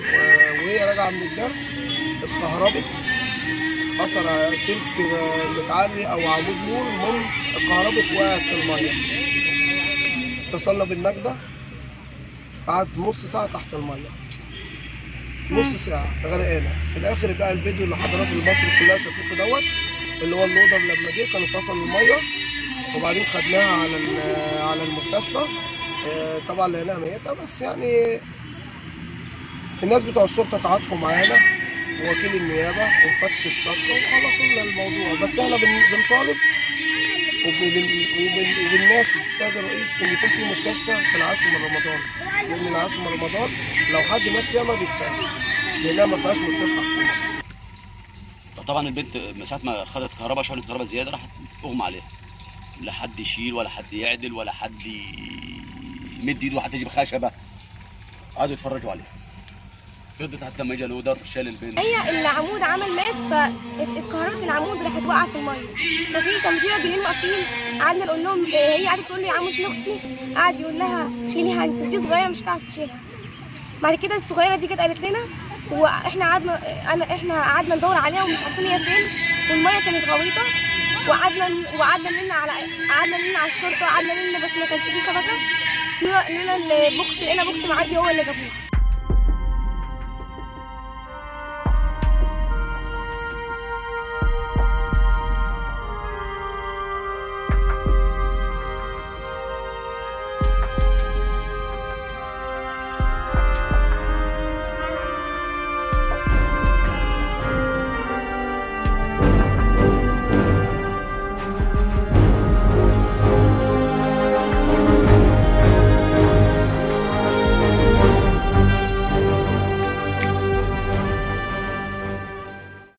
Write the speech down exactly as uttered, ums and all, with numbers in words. وهي راجعه من الدرس اتكهربت، اثر سلك متعري او عمود نور، المهم اتكهربت وقعت في الميه. اتصلنا بالنجده، قعد نص ساعه تحت الميه، نص ساعه غرقانه. في الاخر بقى الفيديو اللي حضرات مصر كلها شافته دوت، اللي هو اللودر لما جه كانوا فصلوا الميه، وبعدين خدناها على على المستشفى. طبعا لقيناها ميته، بس يعني الناس بتوع الشرطه تعاطفوا معانا ووكيل النيابه ومفتش الشرطه وخلصنا الموضوع. بس احنا بنطالب وبنناشد السيد الرئيس ان يكون في مستشفى في العاشر من رمضان، لان العاشر من رمضان لو حد مات فيها ما بيتسالش، لانها ما فيهاش مستشفى حكومه. طبعا البنت من ساعه ما خدت كهرباء، شعلة كهرباء زياده، راحت اغمى عليها، لا حد يشيل ولا حد يعدل ولا حد يمد ايده وحد يجيب خشبه، قعدوا يتفرجوا عليها. فضلت حتى لما اجى لودر شال البنت، هي العمود عمل ماس فالكهرباء في العمود راحت واقعه في الميه. ففي كان في راجلين واقفين، قعدنا نقول لهم، هي قعدت تقول لي يا عم شيل اختي، قعد يقول لها شيليها انت ودي صغيره مش هتعرف تشيلها. بعد كده الصغيره دي جت قالت لنا، واحنا قعدنا انا احنا قعدنا ندور عليها ومش عارفين هي فين، والميه كانت غويطه، وقعدنا وقعدنا نلنا على قعدنا نلنا على الشرطه، وقعدنا نلنا بس ما كانش فيه شبكه، لولا لولا البوكس، لقينا بوكس معدي هو اللي جابوها.